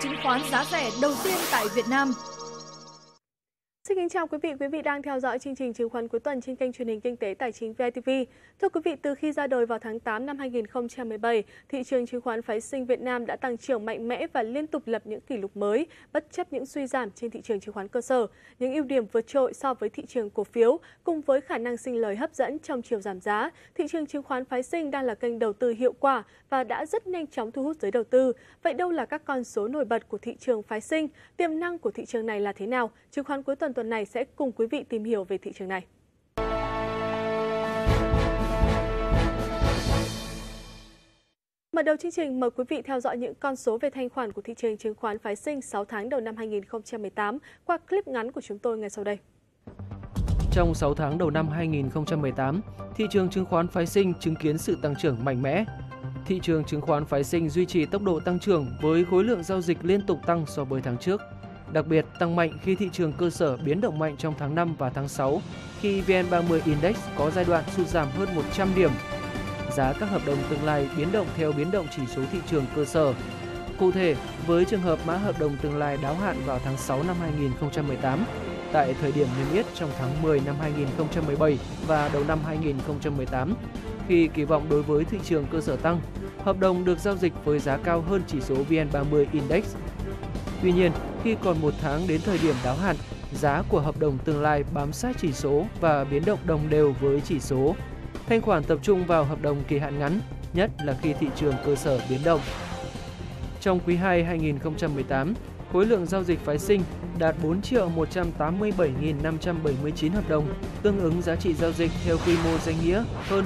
chứng khoán giá rẻ đầu tiên tại Việt Nam. Xin kính chào quý vị đang theo dõi chương trình chứng khoán cuối tuần trên kênh truyền hình kinh tế tài chính VITV. Thưa quý vị, từ khi ra đời vào tháng 8 năm 2017, thị trường chứng khoán phái sinh Việt Nam đã tăng trưởng mạnh mẽ và liên tục lập những kỷ lục mới, bất chấp những suy giảm trên thị trường chứng khoán cơ sở. Những ưu điểm vượt trội so với thị trường cổ phiếu cùng với khả năng sinh lời hấp dẫn trong chiều giảm giá, thị trường chứng khoán phái sinh đang là kênh đầu tư hiệu quả và đã rất nhanh chóng thu hút giới đầu tư. Vậy đâu là các con số nổi bật của thị trường phái sinh? Tiềm năng của thị trường này là thế nào? Chứng khoán cuối tuần này sẽ cùng quý vị tìm hiểu về thị trường này. Mở đầu chương trình, mời quý vị theo dõi những con số về thanh khoản của thị trường chứng khoán phái sinh 6 tháng đầu năm 2018 qua clip ngắn của chúng tôi ngay sau đây. Trong 6 tháng đầu năm 2018, thị trường chứng khoán phái sinh chứng kiến sự tăng trưởng mạnh mẽ. Thị trường chứng khoán phái sinh duy trì tốc độ tăng trưởng với khối lượng giao dịch liên tục tăng so với tháng trước. Đặc biệt, tăng mạnh khi thị trường cơ sở biến động mạnh trong tháng 5 và tháng 6, khi VN30 Index có giai đoạn sụt giảm hơn 100 điểm. Giá các hợp đồng tương lai biến động theo biến động chỉ số thị trường cơ sở. Cụ thể, với trường hợp mã hợp đồng tương lai đáo hạn vào tháng 6 năm 2018, tại thời điểm niêm yết trong tháng 10 năm 2017 và đầu năm 2018, khi kỳ vọng đối với thị trường cơ sở tăng, hợp đồng được giao dịch với giá cao hơn chỉ số VN30 Index. Tuy nhiên, khi còn một tháng đến thời điểm đáo hạn, giá của hợp đồng tương lai bám sát chỉ số và biến động đồng đều với chỉ số. Thanh khoản tập trung vào hợp đồng kỳ hạn ngắn, nhất là khi thị trường cơ sở biến động. Trong quý 2 2018, khối lượng giao dịch phái sinh đạt 4.187.579 hợp đồng, tương ứng giá trị giao dịch theo quy mô danh nghĩa hơn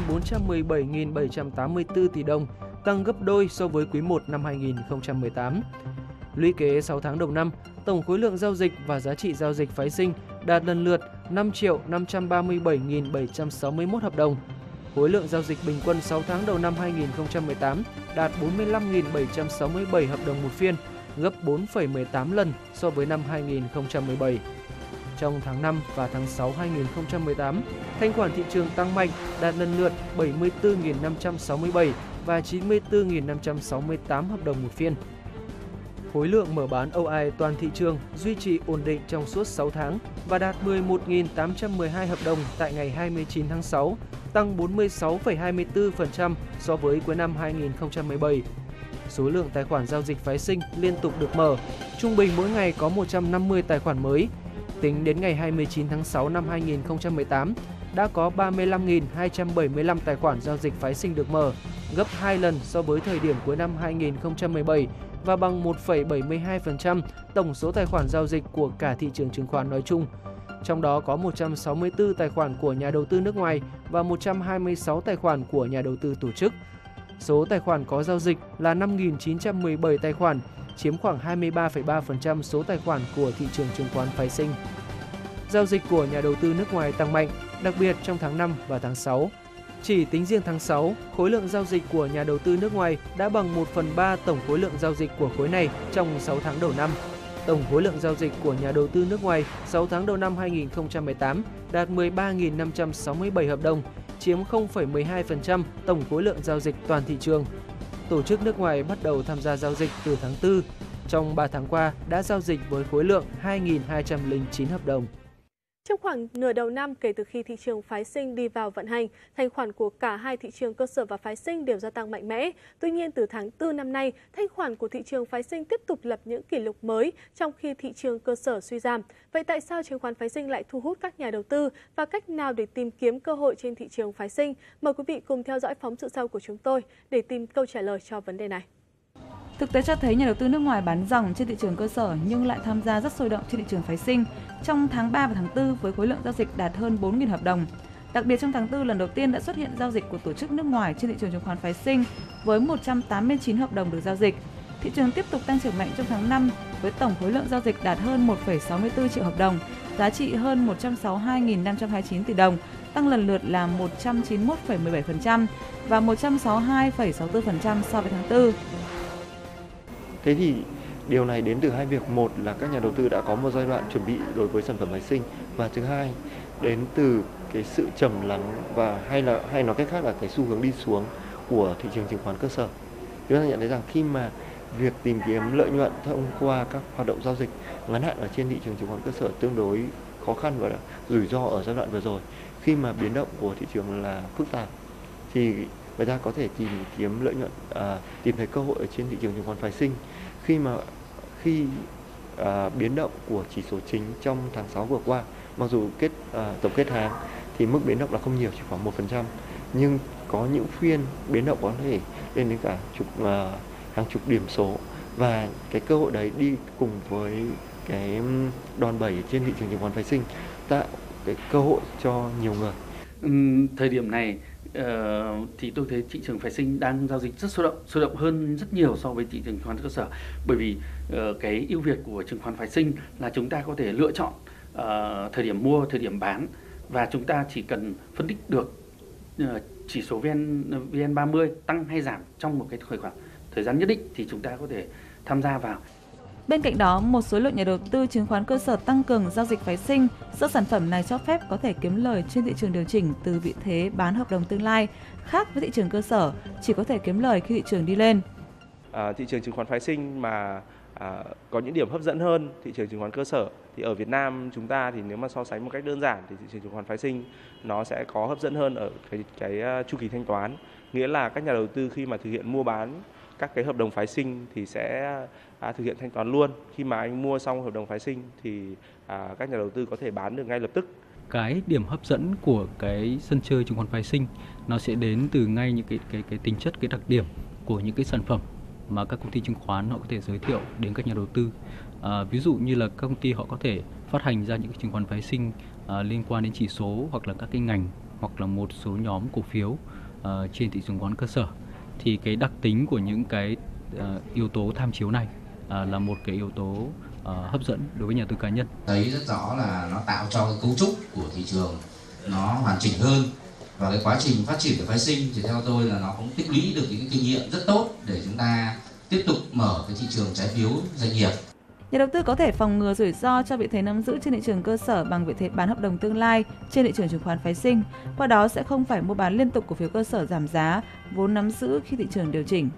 417.784 tỷ đồng, tăng gấp đôi so với quý 1 năm 2018. Lũy kế 6 tháng đầu năm, tổng khối lượng giao dịch và giá trị giao dịch phái sinh đạt lần lượt 5.537.761 hợp đồng. Khối lượng giao dịch bình quân 6 tháng đầu năm 2018 đạt 45.767 hợp đồng một phiên, gấp 4,18 lần so với năm 2017. Trong tháng 5 và tháng 6 2018, thanh khoản thị trường tăng mạnh đạt lần lượt 74.567 và 94.568 hợp đồng một phiên. Khối lượng mở bán OI toàn thị trường duy trì ổn định trong suốt 6 tháng và đạt 11.812 hợp đồng tại ngày 29 tháng 6, tăng 46,24% so với cuối năm 2017. Số lượng tài khoản giao dịch phái sinh liên tục được mở, trung bình mỗi ngày có 150 tài khoản mới. Tính đến ngày 29 tháng 6 năm 2018, đã có 35.275 tài khoản giao dịch phái sinh được mở, gấp 2 lần so với thời điểm cuối năm 2017, và bằng 1,72% tổng số tài khoản giao dịch của cả thị trường chứng khoán nói chung. Trong đó có 164 tài khoản của nhà đầu tư nước ngoài và 126 tài khoản của nhà đầu tư tổ chức. Số tài khoản có giao dịch là 5.917 tài khoản, chiếm khoảng 23,3% số tài khoản của thị trường chứng khoán phái sinh. Giao dịch của nhà đầu tư nước ngoài tăng mạnh, đặc biệt trong tháng 5 và tháng 6. Chỉ tính riêng tháng 6, khối lượng giao dịch của nhà đầu tư nước ngoài đã bằng 1/3 tổng khối lượng giao dịch của khối này trong 6 tháng đầu năm. Tổng khối lượng giao dịch của nhà đầu tư nước ngoài 6 tháng đầu năm 2018 đạt 13.567 hợp đồng, chiếm 0,12% tổng khối lượng giao dịch toàn thị trường. Tổ chức nước ngoài bắt đầu tham gia giao dịch từ tháng 4. Trong 3 tháng qua đã giao dịch với khối lượng 2.209 hợp đồng. Trong khoảng nửa đầu năm kể từ khi thị trường phái sinh đi vào vận hành, thanh khoản của cả hai thị trường cơ sở và phái sinh đều gia tăng mạnh mẽ. Tuy nhiên, từ tháng 4 năm nay, thanh khoản của thị trường phái sinh tiếp tục lập những kỷ lục mới trong khi thị trường cơ sở suy giảm. Vậy tại sao chứng khoán phái sinh lại thu hút các nhà đầu tư và cách nào để tìm kiếm cơ hội trên thị trường phái sinh? Mời quý vị cùng theo dõi phóng sự sau của chúng tôi để tìm câu trả lời cho vấn đề này. Thực tế cho thấy nhà đầu tư nước ngoài bán ròng trên thị trường cơ sở nhưng lại tham gia rất sôi động trên thị trường phái sinh trong tháng 3 và tháng 4 với khối lượng giao dịch đạt hơn 4.000 hợp đồng. Đặc biệt trong tháng 4 lần đầu tiên đã xuất hiện giao dịch của tổ chức nước ngoài trên thị trường chứng khoán phái sinh với 189 hợp đồng được giao dịch. Thị trường tiếp tục tăng trưởng mạnh trong tháng 5 với tổng khối lượng giao dịch đạt hơn 1,64 triệu hợp đồng, giá trị hơn 162.529 tỷ đồng, tăng lần lượt là 191,17% và 162,64% so với tháng 4. Thế thì điều này đến từ hai việc. Một là các nhà đầu tư đã có một giai đoạn chuẩn bị đối với sản phẩm phái sinh, và thứ hai đến từ cái sự trầm lắng và hay nói cách khác là cái xu hướng đi xuống của thị trường chứng khoán cơ sở. Chúng ta nhận thấy rằng khi mà việc tìm kiếm lợi nhuận thông qua các hoạt động giao dịch ngắn hạn ở trên thị trường chứng khoán cơ sở tương đối khó khăn và rủi ro ở giai đoạn vừa rồi, khi mà biến động của thị trường là phức tạp thì người ta có thể tìm kiếm lợi nhuận, tìm thấy cơ hội ở trên thị trường chứng khoán phái sinh khi biến động của chỉ số chính trong tháng 6 vừa qua. Mặc dù tổng kết tháng thì mức biến động là không nhiều, chỉ khoảng 1%, nhưng có những phiên biến động có thể lên đến cả hàng chục điểm số, và cái cơ hội đấy đi cùng với cái đòn bẩy trên thị trường chứng khoán phái sinh tạo cái cơ hội cho nhiều người. Thời điểm này thì tôi thấy thị trường phái sinh đang giao dịch rất sôi động hơn rất nhiều so với thị trường chứng khoán cơ sở, bởi vì cái ưu việt của chứng khoán phái sinh là chúng ta có thể lựa chọn thời điểm mua, thời điểm bán, và chúng ta chỉ cần phân tích được chỉ số VN30 tăng hay giảm trong một cái khoảng thời gian nhất định thì chúng ta có thể tham gia vào. Bên cạnh đó, một số lượng nhà đầu tư chứng khoán cơ sở tăng cường giao dịch phái sinh do sản phẩm này cho phép có thể kiếm lời trên thị trường điều chỉnh từ vị thế bán hợp đồng tương lai, khác với thị trường cơ sở chỉ có thể kiếm lời khi thị trường đi lên. Thị trường chứng khoán phái sinh mà có những điểm hấp dẫn hơn thị trường chứng khoán cơ sở, thì ở Việt Nam chúng ta thì nếu mà so sánh một cách đơn giản thì thị trường chứng khoán phái sinh nó sẽ có hấp dẫn hơn ở cái chu kỳ thanh toán, nghĩa là các nhà đầu tư khi mà thực hiện mua bán các cái hợp đồng phái sinh thì sẽ thực hiện thanh toán luôn. Khi mà anh mua xong hợp đồng phái sinh thì các nhà đầu tư có thể bán được ngay lập tức. Cái điểm hấp dẫn của cái sân chơi chứng khoán phái sinh nó sẽ đến từ ngay những cái tính chất, cái đặc điểm của những cái sản phẩm mà các công ty chứng khoán họ có thể giới thiệu đến các nhà đầu tư. Ví dụ như là các công ty họ có thể phát hành ra những cái chứng khoán phái sinh liên quan đến chỉ số, hoặc là các cái ngành, hoặc là một số nhóm cổ phiếu trên thị trường chứng khoán cơ sở. Thì cái đặc tính của những cái yếu tố tham chiếu này là một cái yếu tố hấp dẫn đối với nhà đầu tư cá nhân. Thấy rất rõ là nó tạo cho cái cấu trúc của thị trường nó hoàn chỉnh hơn, và cái quá trình phát triển của phái sinh thì theo tôi là nó cũng tích lũy được những cái kinh nghiệm rất tốt để chúng ta tiếp tục mở cái thị trường trái phiếu doanh nghiệp. Nhà đầu tư có thể phòng ngừa rủi ro cho vị thế nắm giữ trên thị trường cơ sở bằng vị thế bán hợp đồng tương lai trên thị trường chứng khoán phái sinh, qua đó sẽ không phải mua bán liên tục cổ phiếu cơ sở giảm giá, vốn nắm giữ khi thị trường điều chỉnh.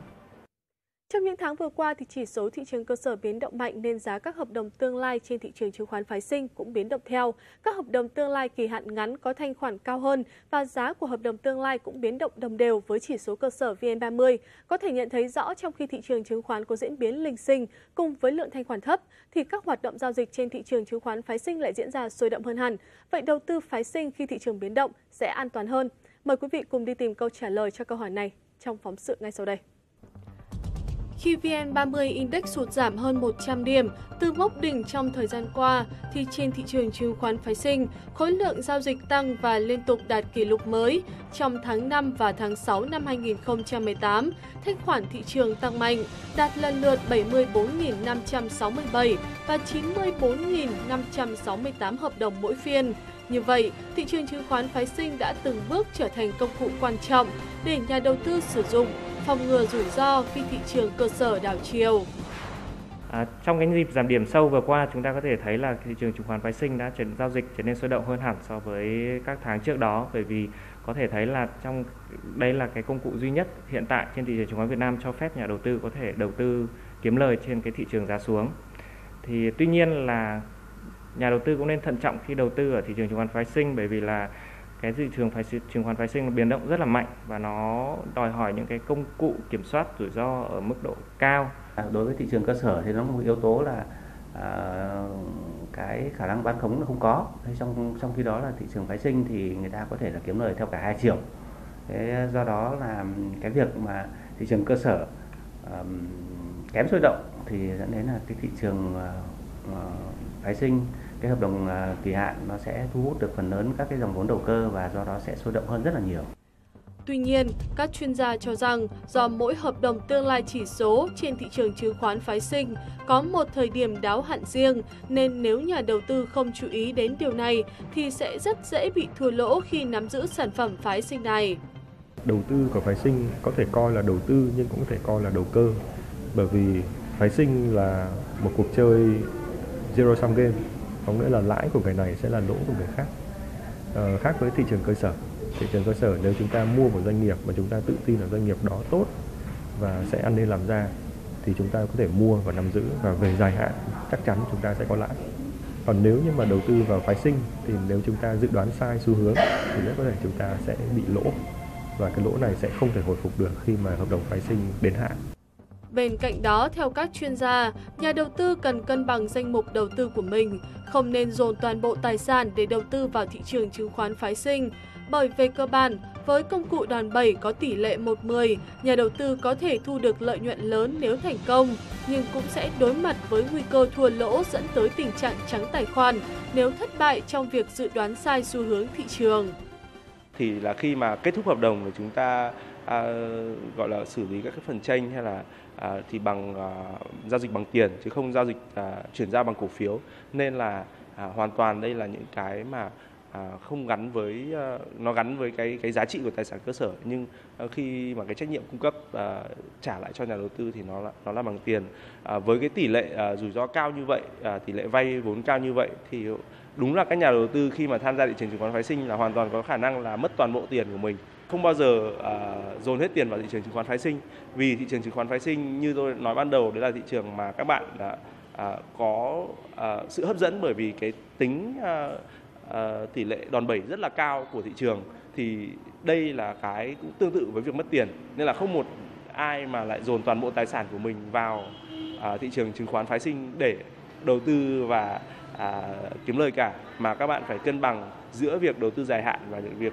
Trong những tháng vừa qua thì chỉ số thị trường cơ sở biến động mạnh nên giá các hợp đồng tương lai trên thị trường chứng khoán phái sinh cũng biến động theo. Các hợp đồng tương lai kỳ hạn ngắn có thanh khoản cao hơn và giá của hợp đồng tương lai cũng biến động đồng đều với chỉ số cơ sở VN30. Có thể nhận thấy rõ trong khi thị trường chứng khoán có diễn biến lình xình cùng với lượng thanh khoản thấp thì các hoạt động giao dịch trên thị trường chứng khoán phái sinh lại diễn ra sôi động hơn hẳn. Vậy đầu tư phái sinh khi thị trường biến động sẽ an toàn hơn? Mời quý vị cùng đi tìm câu trả lời cho câu hỏi này trong phóng sự ngay sau đây. Khi VN30 Index sụt giảm hơn 100 điểm từ mốc đỉnh trong thời gian qua, thì trên thị trường chứng khoán phái sinh, khối lượng giao dịch tăng và liên tục đạt kỷ lục mới. Trong tháng 5 và tháng 6 năm 2018, thanh khoản thị trường tăng mạnh, đạt lần lượt 74.567 và 94.568 hợp đồng mỗi phiên. Như vậy, thị trường chứng khoán phái sinh đã từng bước trở thành công cụ quan trọng để nhà đầu tư sử dụng, phòng ngừa rủi ro khi thị trường cơ sở đảo chiều. Trong cái dịp giảm điểm sâu vừa qua, chúng ta có thể thấy là thị trường chứng khoán phái sinh đã giao dịch trở nên sôi động hơn hẳn so với các tháng trước đó, bởi vì có thể thấy là đây là cái công cụ duy nhất hiện tại trên thị trường chứng khoán Việt Nam cho phép nhà đầu tư có thể đầu tư kiếm lời trên cái thị trường giá xuống. Thì tuy nhiên là nhà đầu tư cũng nên thận trọng khi đầu tư ở thị trường chứng khoán phái sinh, bởi vì là cái thị trường chứng khoán phái sinh biến động rất là mạnh và nó đòi hỏi những cái công cụ kiểm soát rủi ro ở mức độ cao. Đối với thị trường cơ sở thì nó một yếu tố là cái khả năng bán khống nó không có. Trong khi đó là thị trường phái sinh thì người ta có thể là kiếm lời theo cả hai chiều. Thế do đó là cái việc mà thị trường cơ sở kém sôi động thì dẫn đến là cái thị trường phái sinh, cái hợp đồng kỳ hạn nó sẽ thu hút được phần lớn các cái dòng vốn đầu cơ và do đó sẽ sôi động hơn rất là nhiều. Tuy nhiên, các chuyên gia cho rằng do mỗi hợp đồng tương lai chỉ số trên thị trường chứng khoán phái sinh có một thời điểm đáo hạn riêng, nên nếu nhà đầu tư không chú ý đến điều này thì sẽ rất dễ bị thua lỗ khi nắm giữ sản phẩm phái sinh này. Đầu tư của phái sinh có thể coi là đầu tư nhưng cũng có thể coi là đầu cơ, bởi vì phái sinh là một cuộc chơi zero sum game, có nghĩa là lãi của người này sẽ là lỗ của người khác. Khác với thị trường cơ sở. Thị trường cơ sở nếu chúng ta mua một doanh nghiệp mà chúng ta tự tin là doanh nghiệp đó tốt và sẽ ăn nên làm ra thì chúng ta có thể mua và nắm giữ, và về dài hạn chắc chắn chúng ta sẽ có lãi. Còn nếu như mà đầu tư vào phái sinh thì nếu chúng ta dự đoán sai xu hướng thì rất có thể chúng ta sẽ bị lỗ, và cái lỗ này sẽ không thể hồi phục được khi mà hợp đồng phái sinh đến hạn. Bên cạnh đó, theo các chuyên gia, nhà đầu tư cần cân bằng danh mục đầu tư của mình, không nên dồn toàn bộ tài sản để đầu tư vào thị trường chứng khoán phái sinh. Bởi về cơ bản, với công cụ đòn bẩy có tỷ lệ 1/10, nhà đầu tư có thể thu được lợi nhuận lớn nếu thành công, nhưng cũng sẽ đối mặt với nguy cơ thua lỗ dẫn tới tình trạng trắng tài khoản nếu thất bại trong việc dự đoán sai xu hướng thị trường. Thì là khi mà kết thúc hợp đồng thì chúng ta gọi là xử lý các cái phần tranh hay là thì bằng giao dịch bằng tiền chứ không giao dịch chuyển giao bằng cổ phiếu, nên là hoàn toàn đây là những cái mà không gắn với, nó gắn với cái giá trị của tài sản cơ sở, nhưng khi mà cái trách nhiệm cung cấp trả lại cho nhà đầu tư thì nó là bằng tiền. Với cái tỷ lệ rủi ro cao như vậy, tỷ lệ vay vốn cao như vậy thì đúng là các nhà đầu tư khi mà tham gia thị trường chứng khoán phái sinh là hoàn toàn có khả năng là mất toàn bộ tiền của mình. Không bao giờ dồn hết tiền vào thị trường chứng khoán phái sinh, vì thị trường chứng khoán phái sinh như tôi nói ban đầu, đấy là thị trường mà các bạn có sự hấp dẫn bởi vì cái tính tỷ lệ đòn bẩy rất là cao của thị trường, thì đây là cái cũng tương tự với việc mất tiền, nên là không một ai mà lại dồn toàn bộ tài sản của mình vào thị trường chứng khoán phái sinh để đầu tư và kiếm lời cả, mà các bạn phải cân bằng giữa việc đầu tư dài hạn và những việc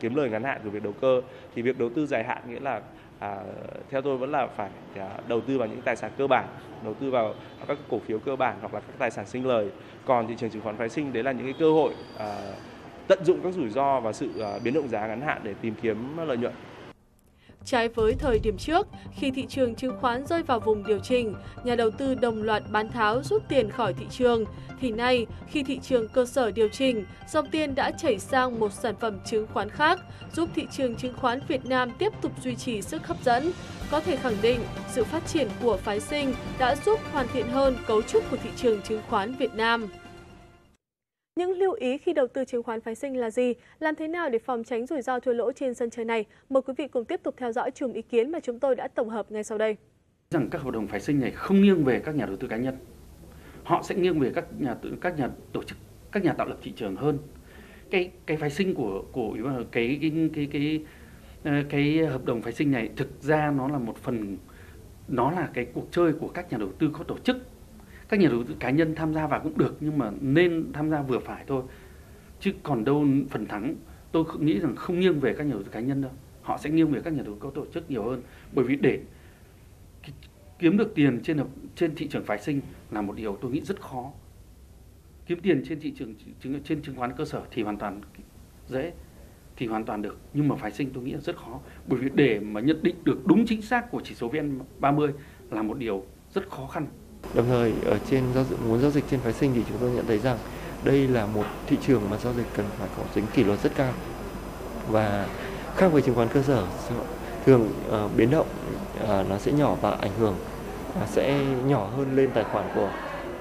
kiếm lời ngắn hạn của việc đầu cơ. Thì việc đầu tư dài hạn nghĩa là theo tôi vẫn là phải đầu tư vào những tài sản cơ bản, đầu tư vào các cổ phiếu cơ bản hoặc là các tài sản sinh lời. Còn thị trường chứng khoán phái sinh đấy là những cái cơ hội tận dụng các rủi ro và sự biến động giá ngắn hạn để tìm kiếm lợi nhuận. Trái với thời điểm trước, khi thị trường chứng khoán rơi vào vùng điều chỉnh, nhà đầu tư đồng loạt bán tháo rút tiền khỏi thị trường, thì nay, khi thị trường cơ sở điều chỉnh, dòng tiền đã chảy sang một sản phẩm chứng khoán khác, giúp thị trường chứng khoán Việt Nam tiếp tục duy trì sức hấp dẫn. Có thể khẳng định, sự phát triển của phái sinh đã giúp hoàn thiện hơn cấu trúc của thị trường chứng khoán Việt Nam. Những lưu ý khi đầu tư chứng khoán phái sinh là gì? Làm thế nào để phòng tránh rủi ro thua lỗ trên sân chơi này? Mời quý vị cùng tiếp tục theo dõi chùm ý kiến mà chúng tôi đã tổng hợp ngay sau đây. Rằng các hợp đồng phái sinh này không nghiêng về các nhà đầu tư cá nhân. Họ sẽ nghiêng về các nhà tổ chức, các nhà tạo lập thị trường hơn. Cái phái sinh của cái hợp đồng phái sinh này thực ra nó là một phần, nó là cái cuộc chơi của các nhà đầu tư có tổ chức. Các nhà đầu tư cá nhân tham gia vào cũng được, nhưng mà nên tham gia vừa phải thôi. Chứ còn đâu phần thắng, tôi nghĩ rằng không nghiêng về các nhà đầu tư cá nhân đâu. Họ sẽ nghiêng về các nhà đầu tư có tổ chức nhiều hơn. Bởi vì để kiếm được tiền trên thị trường phái sinh là một điều tôi nghĩ rất khó. Kiếm tiền trên thị trường trên chứng khoán cơ sở thì hoàn toàn dễ, thì hoàn toàn được. Nhưng mà phái sinh tôi nghĩ là rất khó. Bởi vì để mà nhận định được đúng chính xác của chỉ số VN30 là một điều rất khó khăn. Đồng thời ở trên giao dịch trên phái sinh thì chúng tôi nhận thấy rằng đây là một thị trường mà giao dịch cần phải có tính kỷ luật rất cao, và khác với chứng khoán cơ sở thường biến động nó sẽ nhỏ và ảnh hưởng sẽ nhỏ hơn lên tài khoản của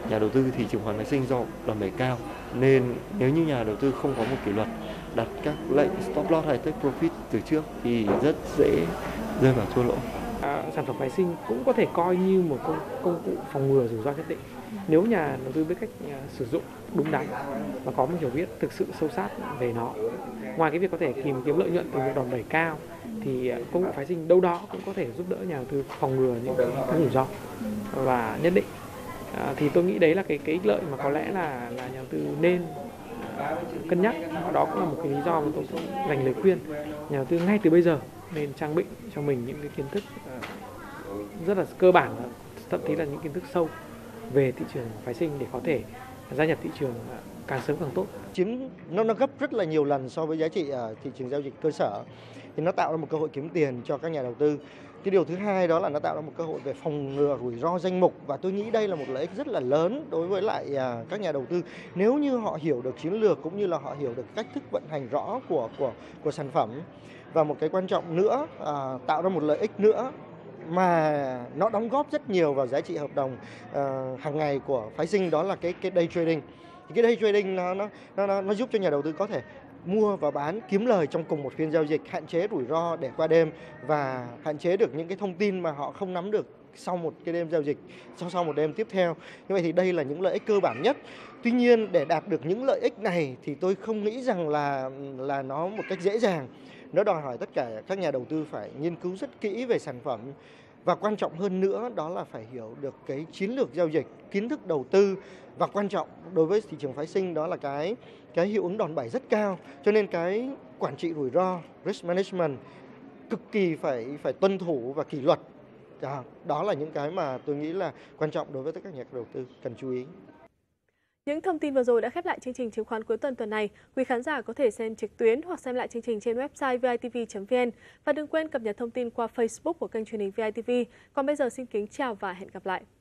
nhà đầu tư, thì chứng khoán phái sinh do đòn bẩy cao nên nếu như nhà đầu tư không có một kỷ luật đặt các lệnh stop loss hay take profit từ trước thì rất dễ rơi vào thua lỗ. Sản phẩm phái sinh cũng có thể coi như một công cụ phòng ngừa rủi ro nhất định nếu nhà đầu tư biết cách sử dụng đúng đắn và có một hiểu biết thực sự sâu sát về nó. Ngoài cái việc có thể tìm kiếm lợi nhuận từ việc đòn bẩy cao thì công cụ phái sinh đâu đó cũng có thể giúp đỡ nhà đầu tư phòng ngừa những cái rủi ro và nhất định. Thì tôi nghĩ đấy là cái lợi mà có lẽ là nhà đầu tư nên cân nhắc. Đó cũng là một cái lý do mà tôi cũng dành lời khuyên nhà đầu tư ngay từ bây giờ nên trang bị cho mình những cái kiến thức rất là cơ bản, thậm chí là những kiến thức sâu về thị trường phái sinh để có thể gia nhập thị trường càng sớm càng tốt. Chính nó gấp rất là nhiều lần so với giá trị ở thị trường giao dịch cơ sở, thì nó tạo ra một cơ hội kiếm tiền cho các nhà đầu tư. Cái điều thứ hai đó là nó tạo ra một cơ hội về phòng ngừa rủi ro danh mục, và tôi nghĩ đây là một lợi ích rất là lớn đối với lại các nhà đầu tư nếu như họ hiểu được chiến lược cũng như là họ hiểu được cách thức vận hành rõ của sản phẩm. Và một cái quan trọng nữa, tạo ra một lợi ích nữa mà nó đóng góp rất nhiều vào giá trị hợp đồng hàng ngày của phái sinh, đó là cái day trading. Cái day trading nó giúp cho nhà đầu tư có thể mua và bán kiếm lời trong cùng một phiên giao dịch, hạn chế rủi ro để qua đêm và hạn chế được những cái thông tin mà họ không nắm được sau một cái đêm giao dịch, sau một đêm tiếp theo. Như vậy thì đây là những lợi ích cơ bản nhất. Tuy nhiên để đạt được những lợi ích này thì tôi không nghĩ rằng là nó một cách dễ dàng. Nó đòi hỏi tất cả các nhà đầu tư phải nghiên cứu rất kỹ về sản phẩm. Và quan trọng hơn nữa đó là phải hiểu được cái chiến lược giao dịch, kiến thức đầu tư, và quan trọng đối với thị trường phái sinh đó là cái hiệu ứng đòn bẩy rất cao. Cho nên cái quản trị rủi ro, risk management cực kỳ phải tuân thủ và kỷ luật. Đó là những cái mà tôi nghĩ là quan trọng đối với tất cả các nhà đầu tư cần chú ý. Những thông tin vừa rồi đã khép lại chương trình chứng khoán cuối tuần này. Quý khán giả có thể xem trực tuyến hoặc xem lại chương trình trên website vitv.vn. Và đừng quên cập nhật thông tin qua Facebook của kênh truyền hình VITV. Còn bây giờ xin kính chào và hẹn gặp lại.